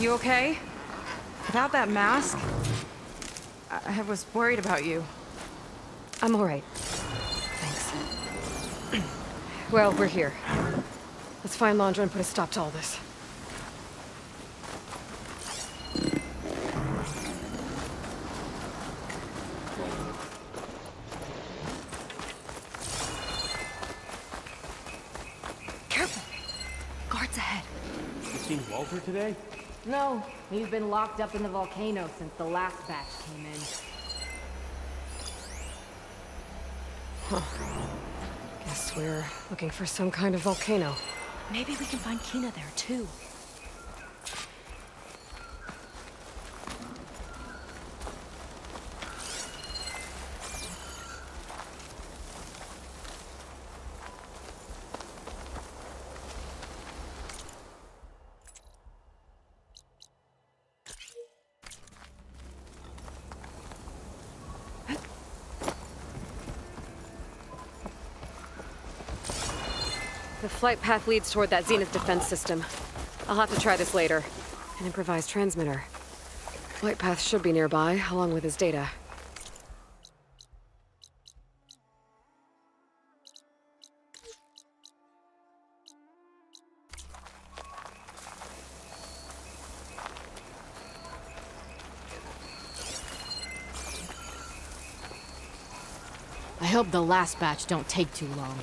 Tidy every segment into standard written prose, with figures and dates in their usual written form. You okay? Without that mask, I was worried about you. I'm all right. Thanks. Well, we're here. Let's find Londra and put a stop to all this. Careful! Guards ahead. You seen Walter today? No, he's been locked up in the volcano since the last batch came in. Huh. Guess we're looking for some kind of volcano. Maybe we can find Kina there, too. The flight path leads toward that Zenith defense system. I'll have to try this later. An improvised transmitter. Flight path should be nearby, along with his data. I hope the last batch don't take too long.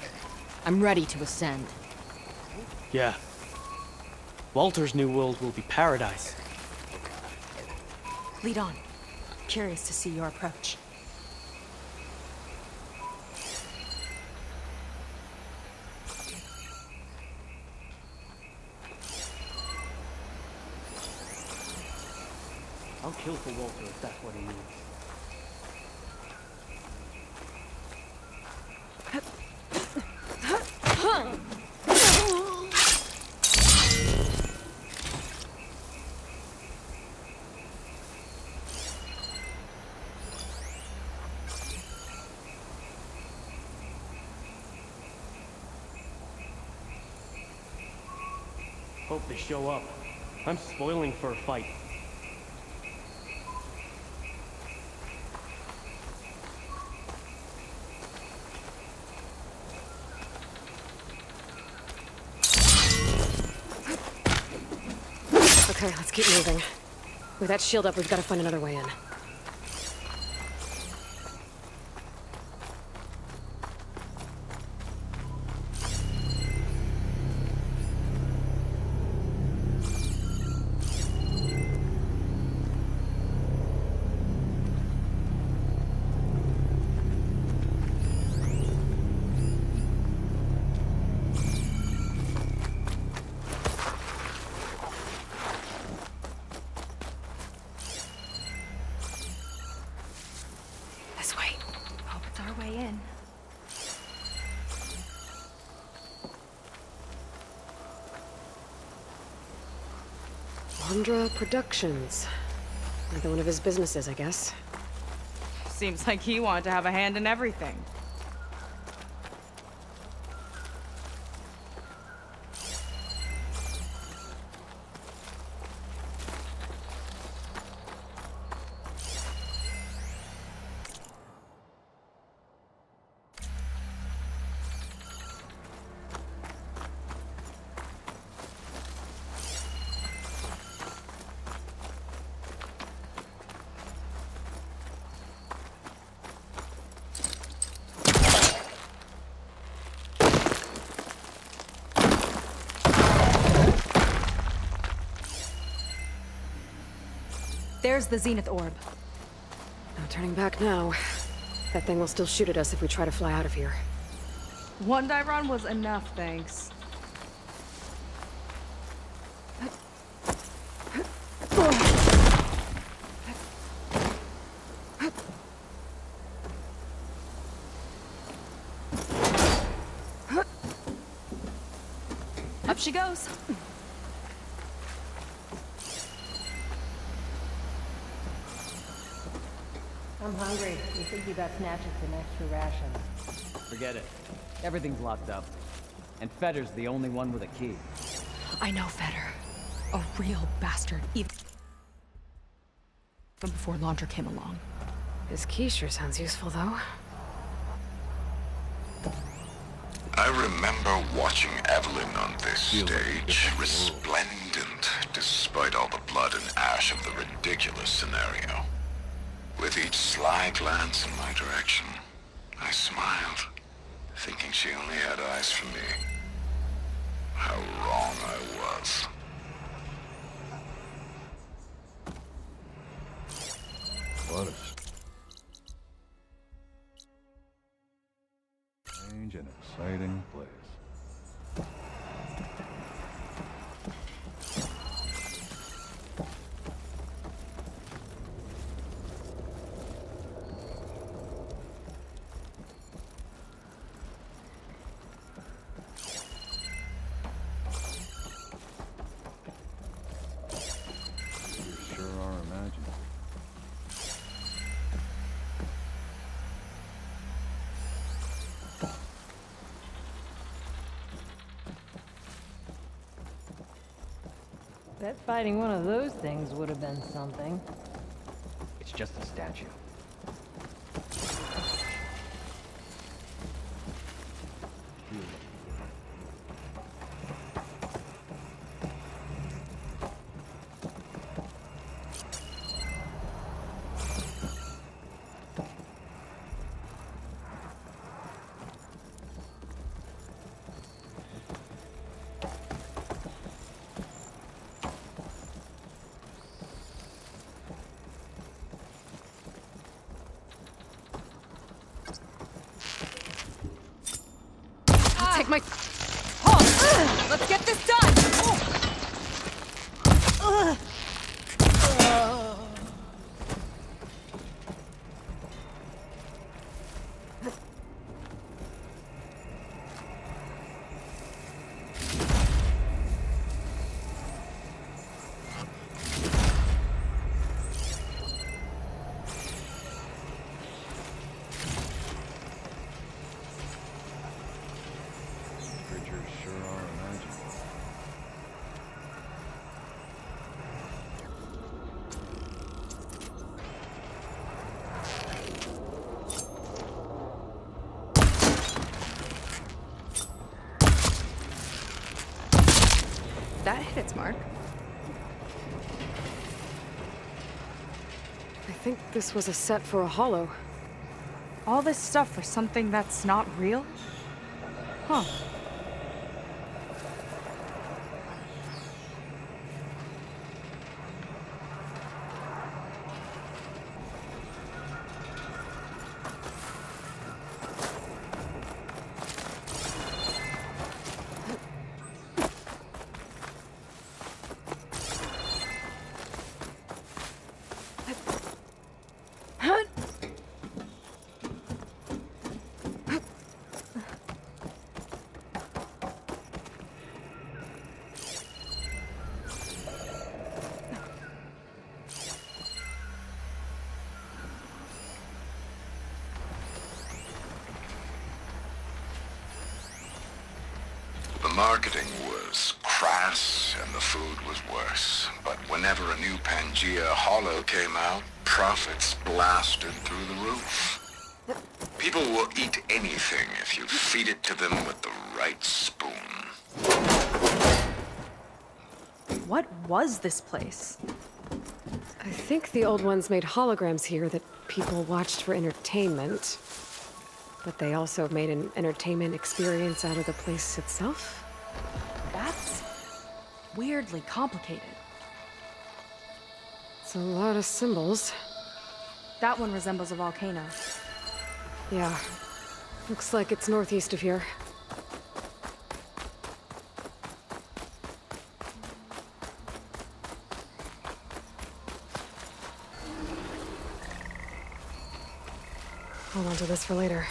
I'm ready to ascend. Yeah. Walter's new world will be paradise. Lead on. Curious to see your approach. I'll kill for Walter if that's what he needs. Hope they show up. I'm spoiling for a fight. Okay, let's keep moving. With that shield up, we've got to find another way in. Wandra Productions. Another one of his businesses, I guess. Seems like he wanted to have a hand in everything. There's the Zenith Orb. No turning back now. That thing will still shoot at us if we try to fly out of here. One dive run was enough, thanks. Up she goes. I'm hungry. You think you got snatches and extra rations? Forget it. Everything's locked up. And Fetter's the only one with a key. I know Fetter. A real bastard, even before Londra came along. This key sure sounds useful, though. I remember watching Evelyn on this stage, resplendent despite all the blood and ash of the ridiculous scenario. With each sly glance in my direction, I smiled, thinking she only had eyes for me. How wrong I was. What a strange and exciting place. Bet fighting one of those things would have been something. It's just a statue. That hit its mark. I think this was a set for a hollow. All this stuff for something that's not real? Huh. Marketing was crass and the food was worse, but whenever a new Pangaea hollow came out, profits blasted through the roof. People will eat anything if you feed it to them with the right spoon. What was this place? I think the old ones made holograms here that people watched for entertainment, but they also made an entertainment experience out of the place itself. That's weirdly complicated. It's a lot of symbols. That one resembles a volcano. Yeah. Looks like it's northeast of here. Hold on to this for later.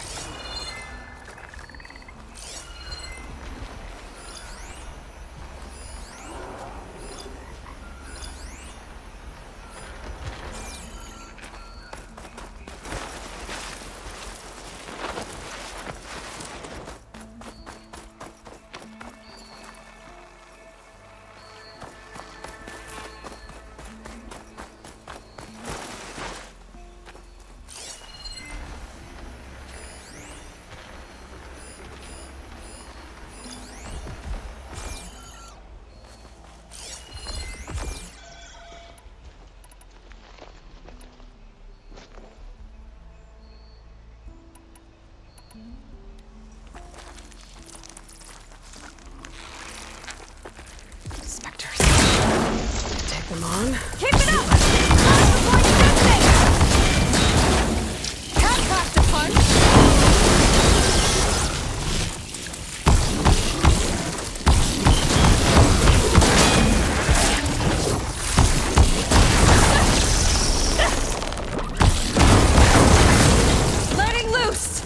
Come on. Keep it up! Cat pack to punch. Letting loose.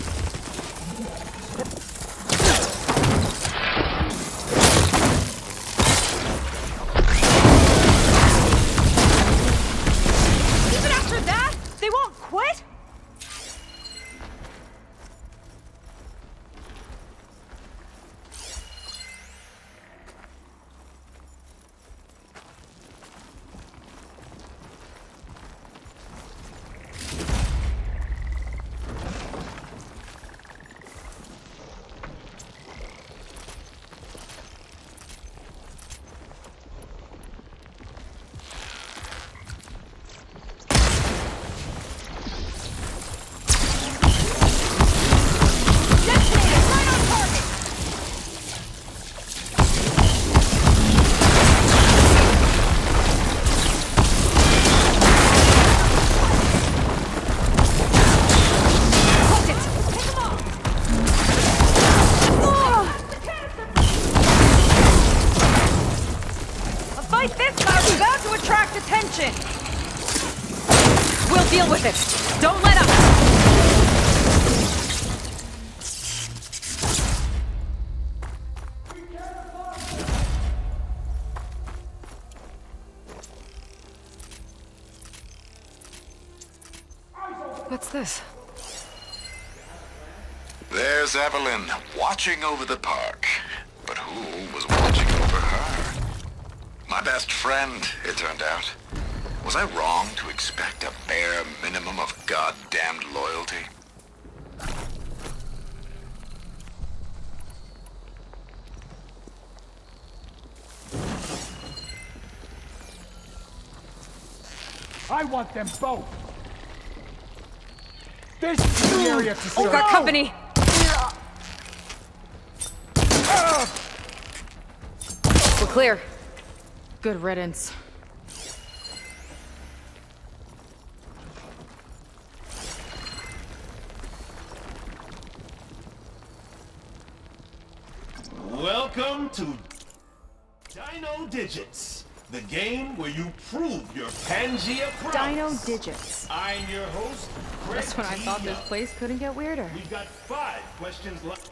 There's Evelyn, watching over the park. But who was watching over her? My best friend, it turned out. Was I wrong to expect a bare minimum of goddamned loyalty? I want them both! This is the area to serve. Oh, got company! We're clear. Good riddance. Welcome to Dino Digits, the game where you prove your Pangaea prowess. Dino Digits. I'm your host, Reggie. That's when I thought this place couldn't get weirder. We've got 5 questions left.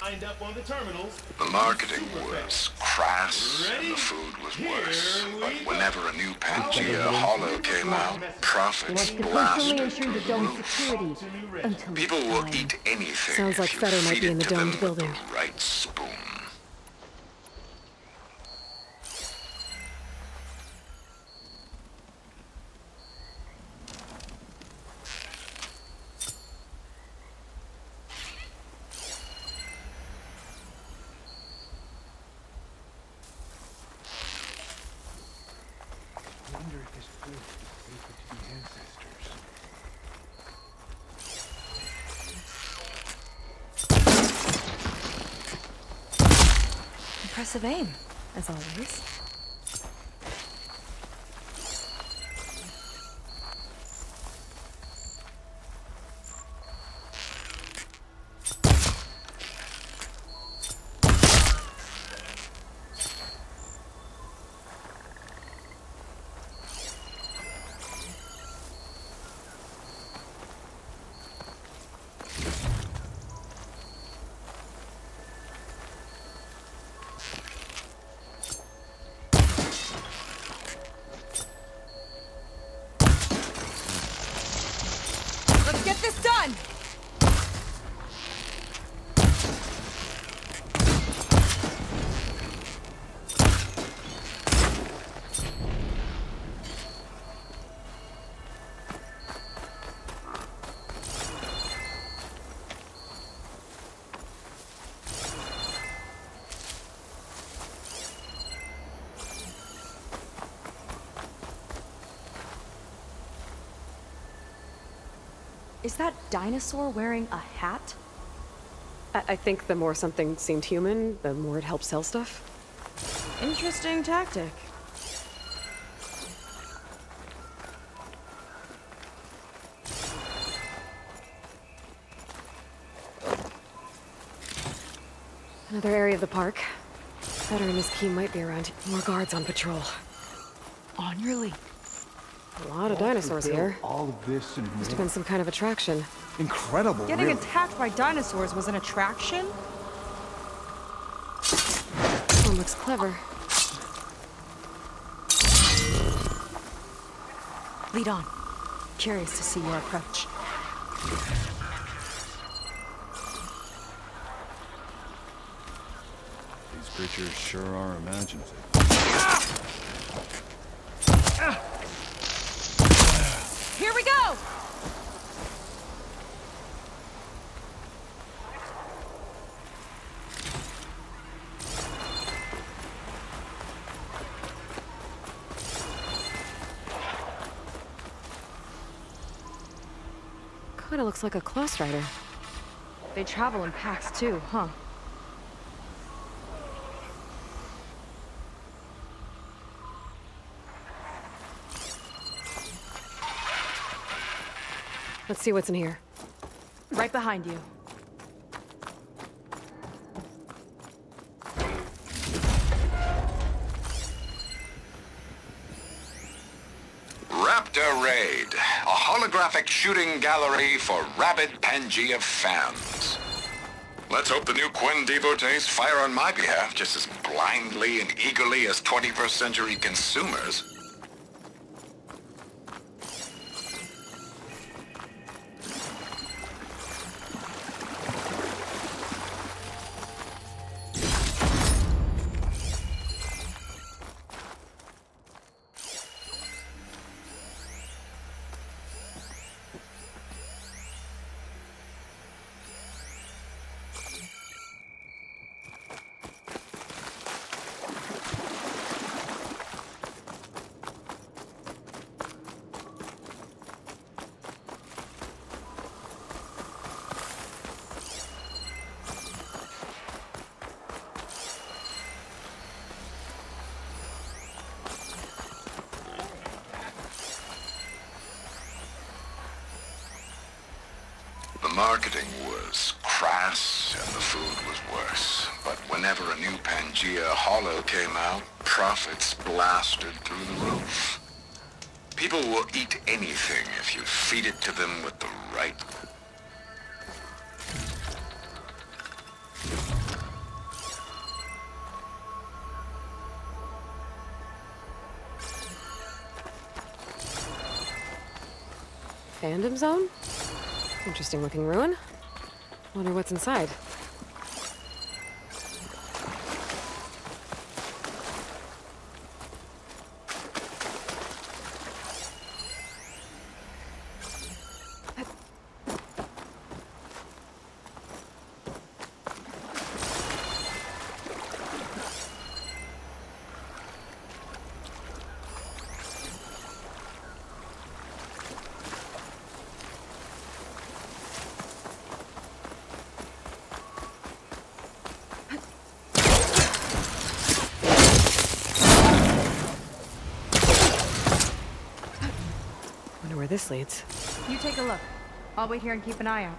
Lined up on the terminals. The marketing was crass, and the food was worse. But whenever a new Pangaea Hollow came out, profits blasted through the roof. People will eat anything. Sounds like Fetter might be in the domed building. The right spoon. Impressive aim, as always. Is that dinosaur wearing a hat? I think the more something seemed human, the more it helps sell stuff. Interesting tactic. Another area of the park. Fetter and his team might be around. More guards on patrol. On your leave. A lot of dinosaurs here. All of this and must have been some kind of attraction. Incredible. Getting really attacked by dinosaurs was an attraction? One looks clever. Lead on. Curious to see your approach. These creatures sure are imaginative. Here we go! Kinda looks like a class rider. They travel in packs too, huh? Let's see what's in here. Right behind you. Raptor Raid, a holographic shooting gallery for rabid Pangaea fans. Let's hope the new Quinn devotees fire on my behalf just as blindly and eagerly as 21st century consumers. Marketing was crass and the food was worse, but whenever a new Pangaea holo came out, profits blasted through the roof. People will eat anything if you feed it to them with the right... Fandom zone? Interesting looking ruin. Wonder what's inside. This leads. You take a look. I'll wait here and keep an eye out.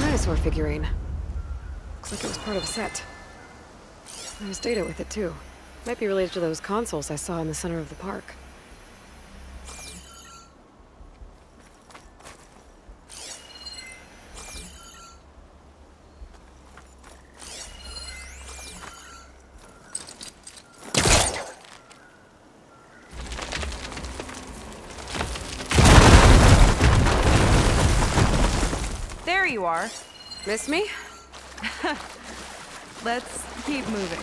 Dinosaur figurine. Looks like it was part of a set. There's data with it too. Might be related to those consoles I saw in the center of the park. Miss me? Let's keep moving.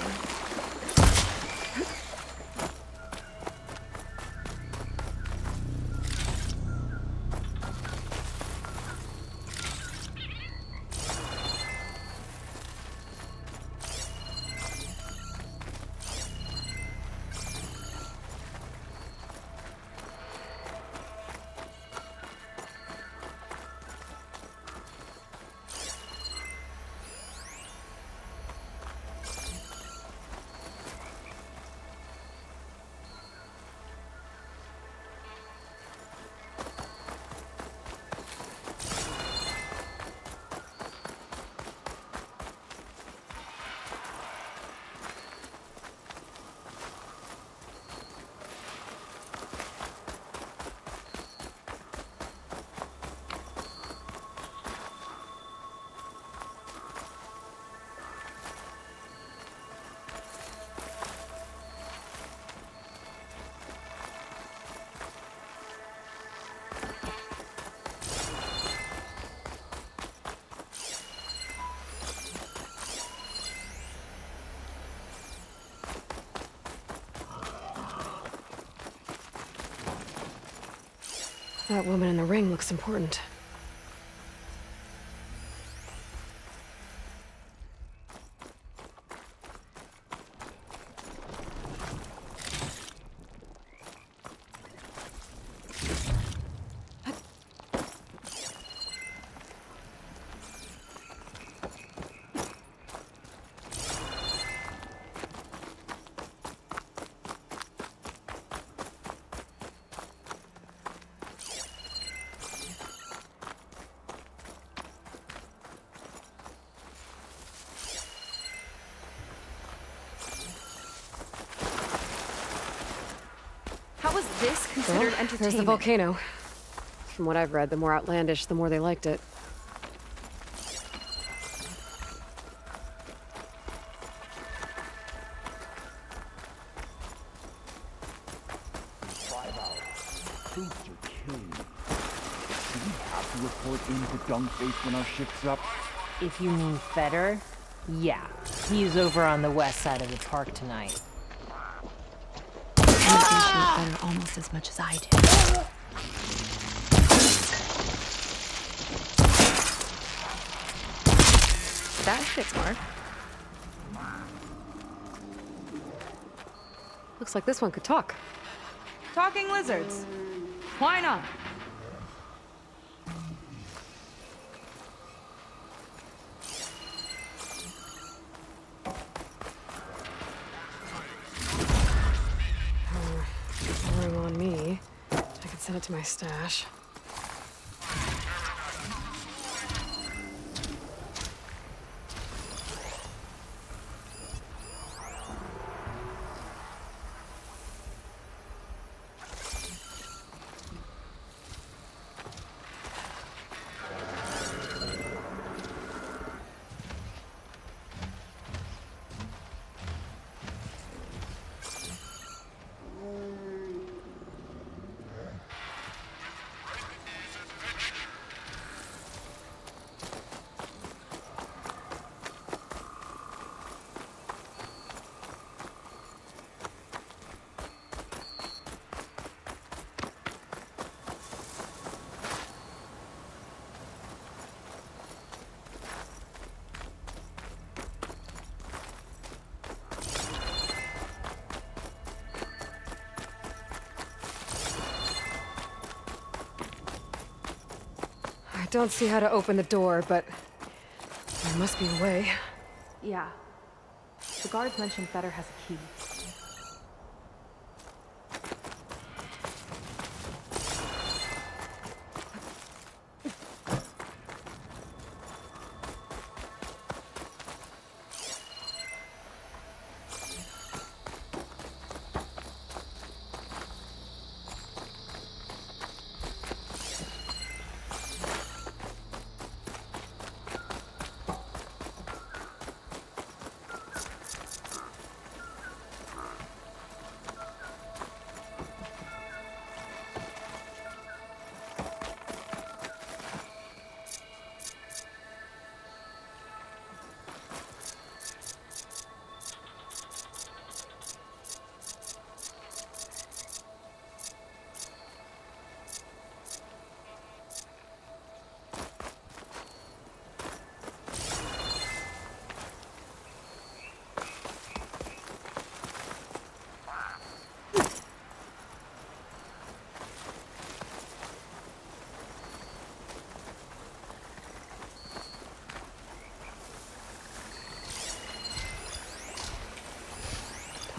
That woman in the ring looks important. There's the volcano. From what I've read, the more outlandish, the more they liked it. Do we have to report in to Dung Face when our shift's up? If you mean Fetter, yeah. He's over on the west side of the park tonight. Better almost as much as I do. That fits, Mark. Looks like this one could talk. Talking lizards. Why not? To my stash. Don't see how to open the door, but there must be a way. Yeah. The guards mentioned Fetter has a key.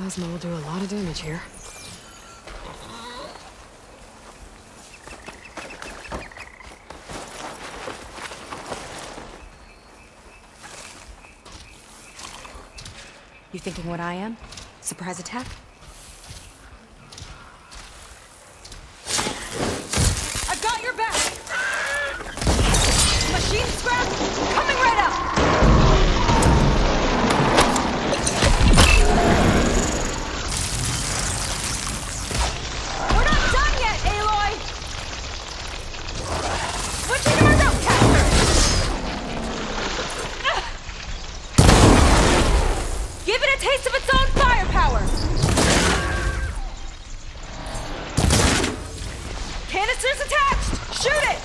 Plasma will do a lot of damage here. You thinking what I am? Surprise attack? I've got your back! Machine scrap coming right up! We're not done yet, Aloy! Switching to our rope caster! Give it a taste of its own firepower! Canisters attached! Shoot it!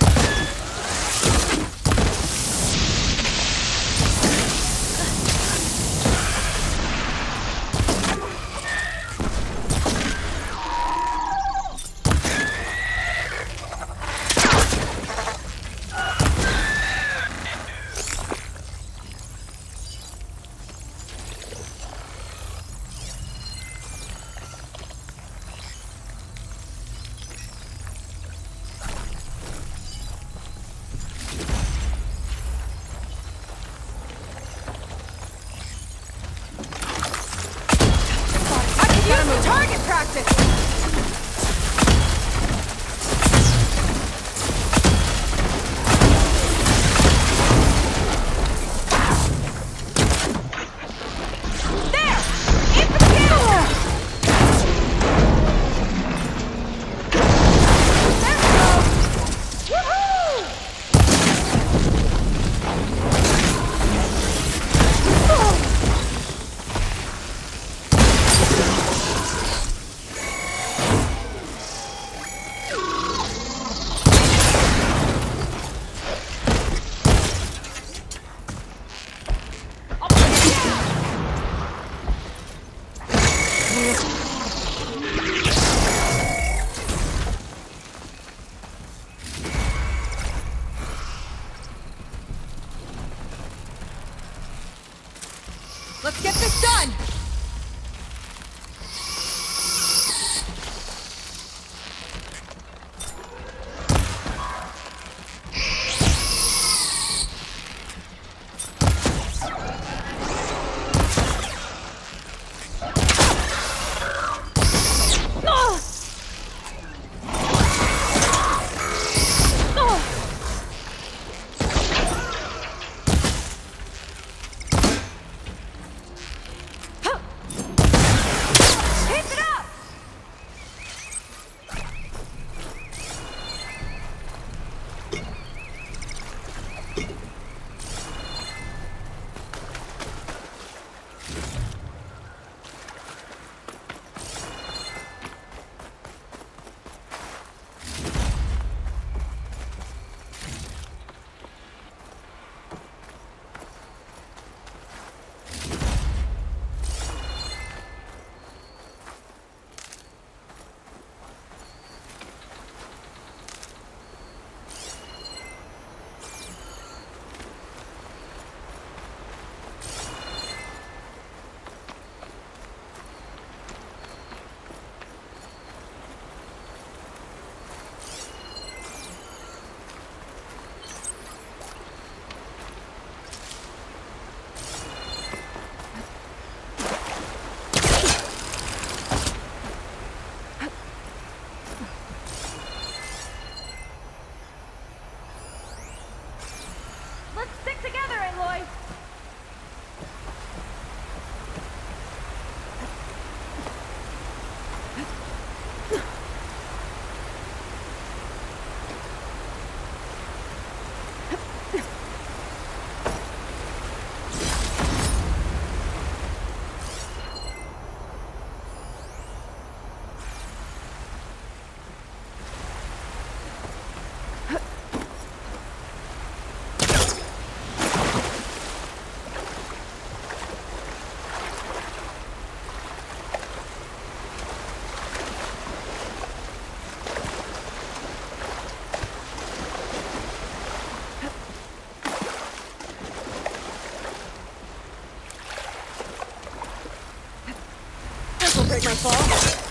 Somersault.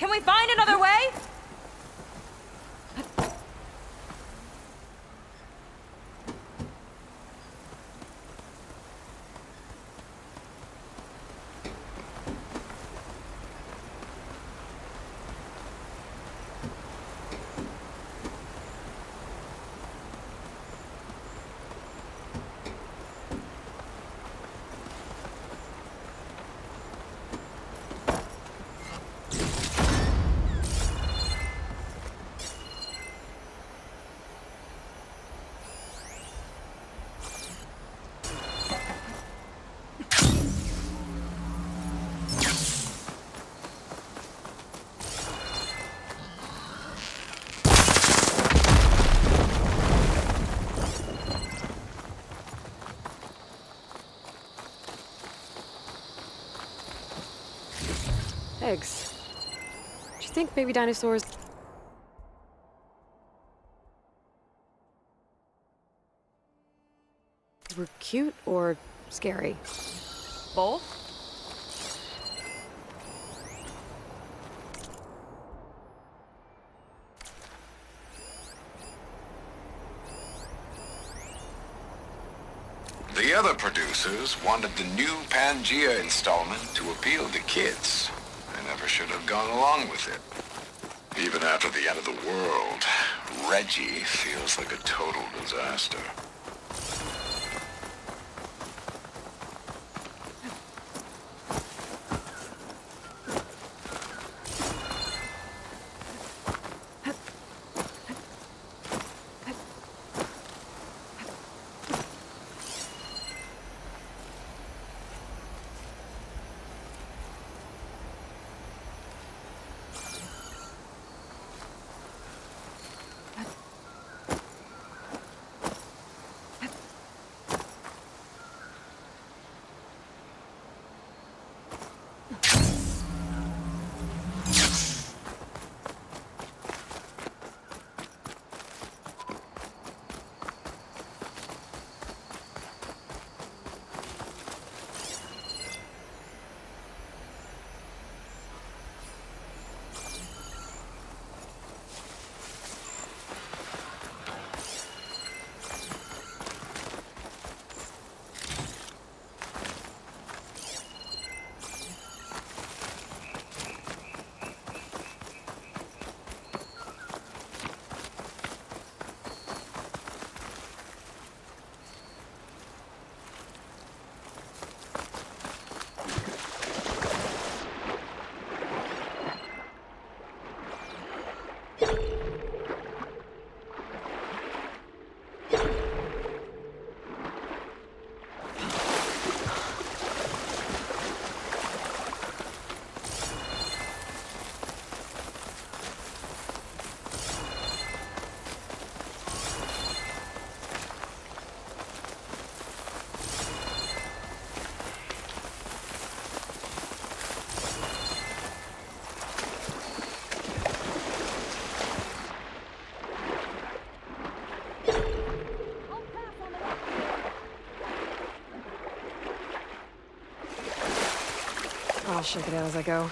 Can we find another way? Eggs. Do you think baby dinosaurs... were cute or scary? Both? The other producers wanted the new Pangaea installment to appeal to kids. Never should have gone along with it. Even after the end of the world, Reggie feels like a total disaster. I'll shake it out as I go.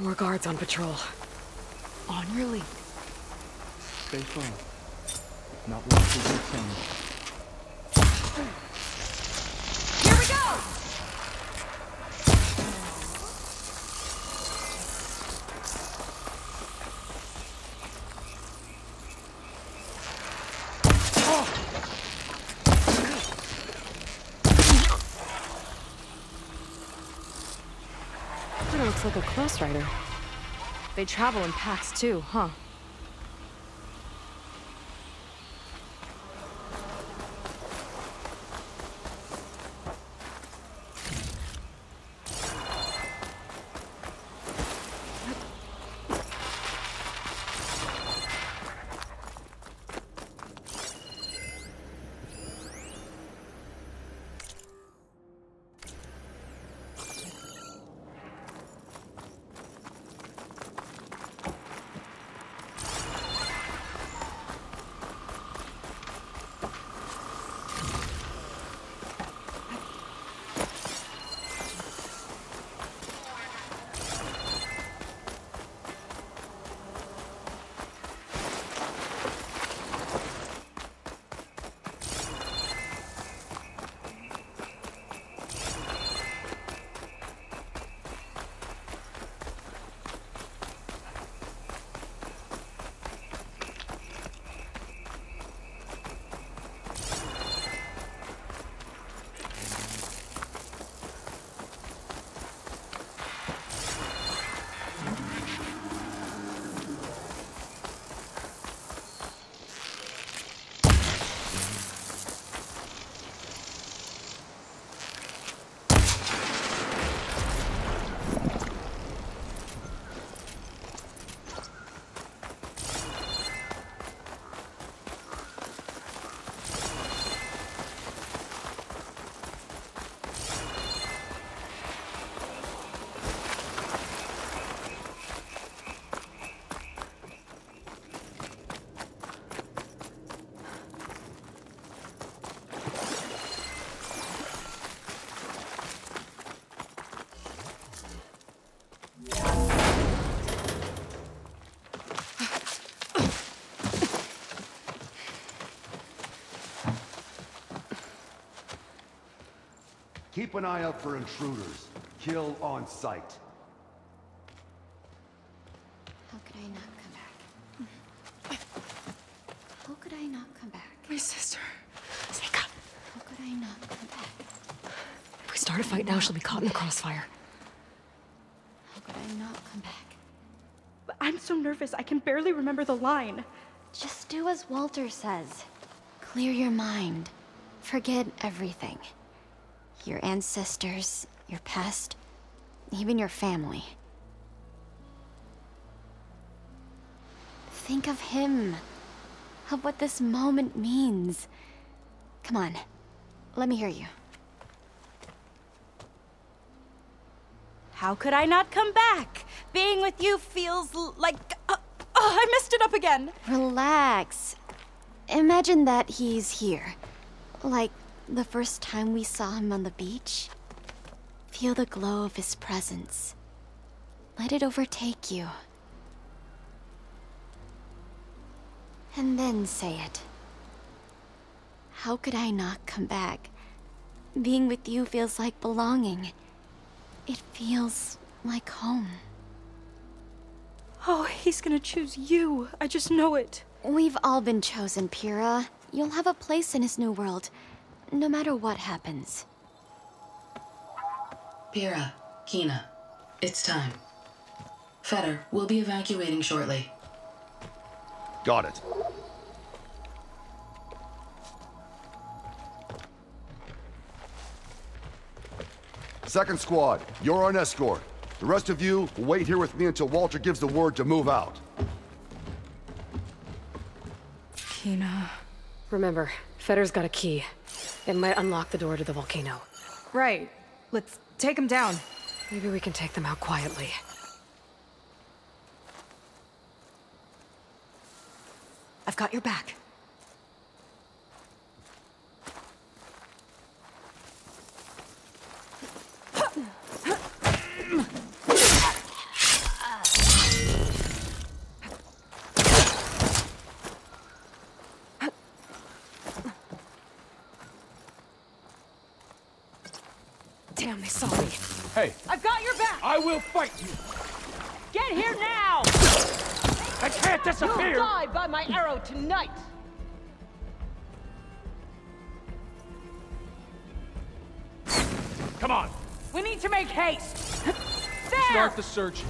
More guards on patrol. On your lead. Stay firm. If not lost, we will change. Like a close rider. They travel in packs too, huh? Keep an eye out for intruders. Kill on sight. How could I not come back? How could I not come back? My sister. Wake up. How could I not come back? If we start a fight now, she'll be caught in the crossfire. How could I not come back? But I'm so nervous, I can barely remember the line. Just do as Walter says. Clear your mind. Forget everything. Your ancestors, your past, even your family. Think of him, of what this moment means. Come on, let me hear you. How could I not come back? Being with you feels like... Oh, I messed it up again. Relax. Imagine that he's here. Like... the first time we saw him on the beach, feel the glow of his presence. Let it overtake you. And then say it. How could I not come back? Being with you feels like belonging. It feels like home. Oh, he's gonna choose you. I just know it. We've all been chosen, Pyrrha. You'll have a place in his new world. No matter what happens. Pyrrha, Kina, it's time. Fetter, we'll be evacuating shortly. Got it. Second squad, you're on escort. The rest of you will wait here with me until Walter gives the word to move out. Kina... Remember, Fetter's got a key. It might unlock the door to the volcano. Right. Let's take them down. Maybe we can take them out quietly. I've got your back. Damn, they saw me. Hey. I've got your back. I will fight you. Get here now. I can't disappear. You'll die by my arrow tonight. Come on. We need to make haste. There. Start the search.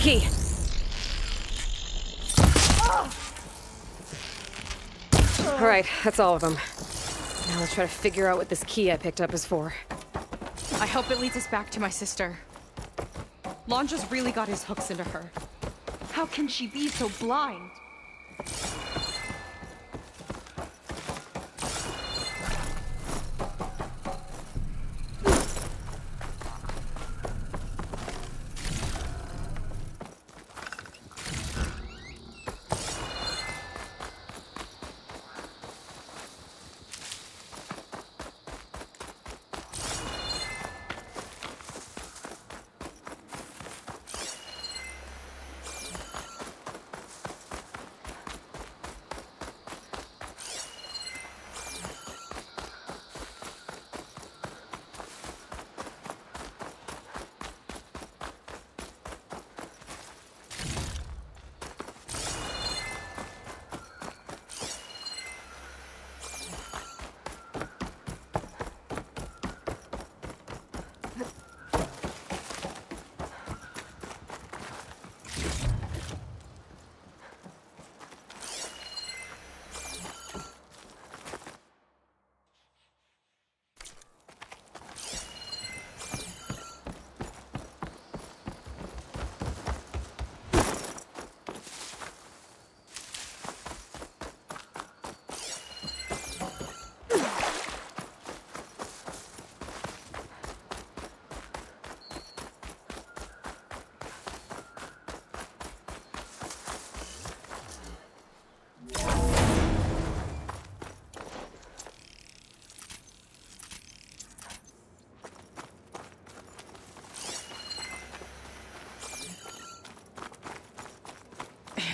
Key. All right, that's all of them. Now let's try to figure out what this key I picked up is for. I hope it leads us back to my sister. Londra's really got his hooks into her. How can she be so blind?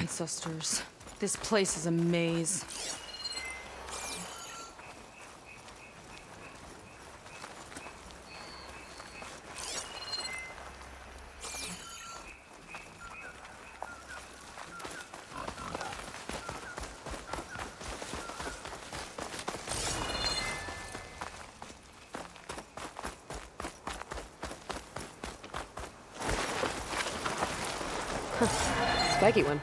Ancestors, this place is a maze. Spiky one.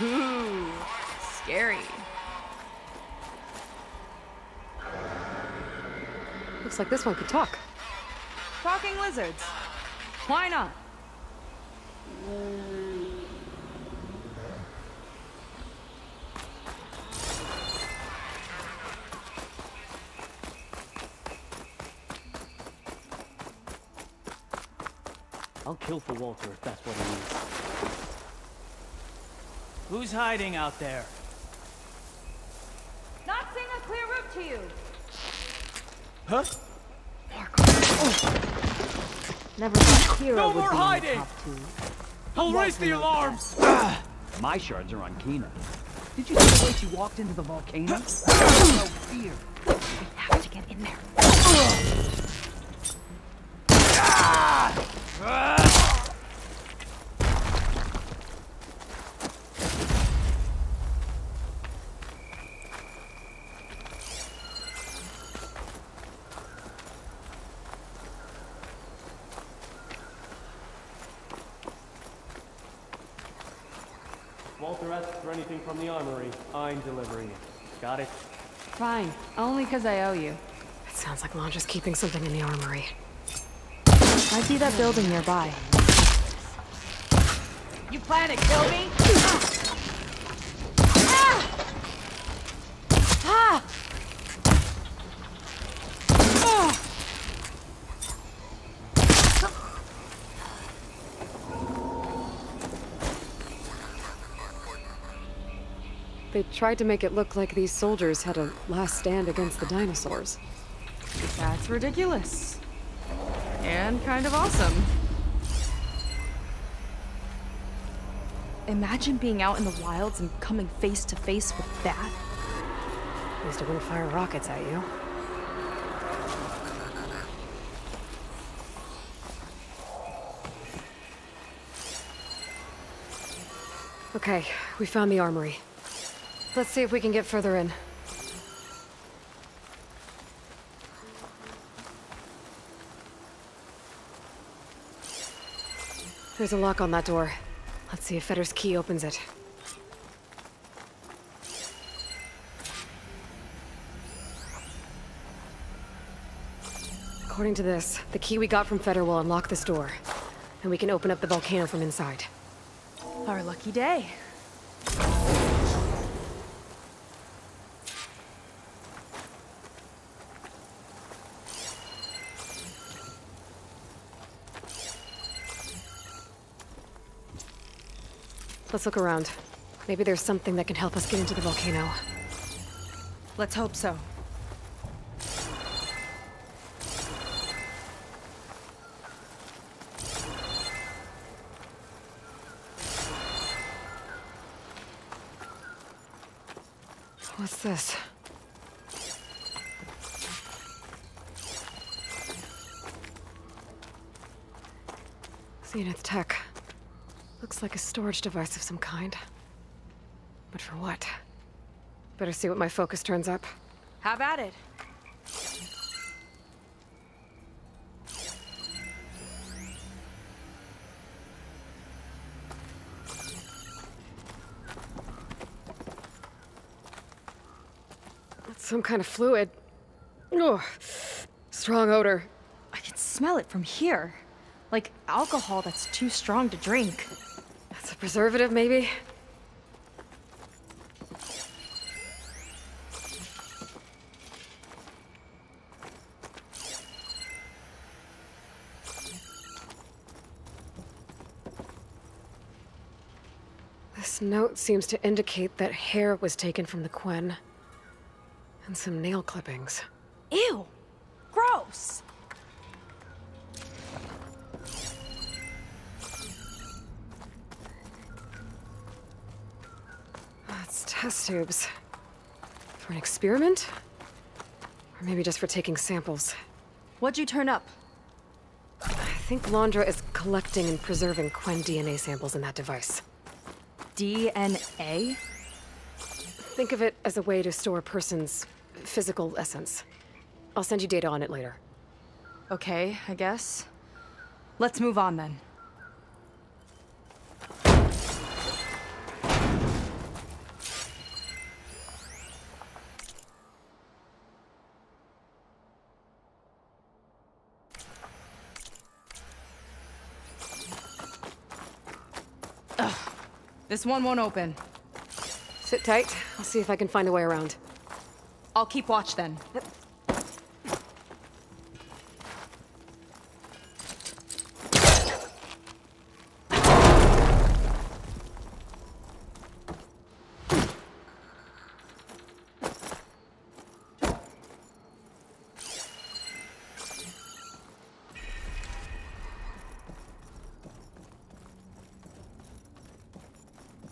Ooh, scary. Looks like this one could talk. Talking lizards. Why not? I'll kill for Walter if that's what he needs. Who's hiding out there? Not seeing a clear route to you. Huh? Oh. Never clear. No more hiding. I'll raise the alarm. My shards are on Keener. Did you see the way she walked into the volcano? No fear. We have to get in there. Walter asks for anything from the armory, I'm delivering it. Got it? Fine. Only because I owe you. It sounds like Londra's keeping something in the armory. I see that building nearby. You plan to kill me? Ah! Ah! They tried to make it look like these soldiers had a last stand against the dinosaurs. That's ridiculous. And kind of awesome. Imagine being out in the wilds and coming face to face with that. At least I wouldn't fire rockets at you. Okay, we found the armory. Let's see if we can get further in. There's a lock on that door. Let's see if Fetter's key opens it. According to this, the key we got from Fetter will unlock this door, and we can open up the volcano from inside. Our lucky day. Let's look around. Maybe there's something that can help us get into the volcano. Let's hope so. What's this? Zenith Tech. Looks like a storage device of some kind. But for what? Better see what my focus turns up. Have at it. That's some kind of fluid. Ugh. Strong odor. I can smell it from here. Like alcohol that's too strong to drink. It's a preservative, maybe? This note seems to indicate that hair was taken from the Quinn. And some nail clippings. Ew! Gross! Test tubes. For an experiment? Or maybe just for taking samples. What'd you turn up? I think Londra is collecting and preserving Quinn DNA samples in that device. DNA? Think of it as a way to store a person's physical essence. I'll send you data on it later. Okay, I guess. Let's move on then. This one won't open. Sit tight. I'll see if I can find a way around. I'll keep watch then.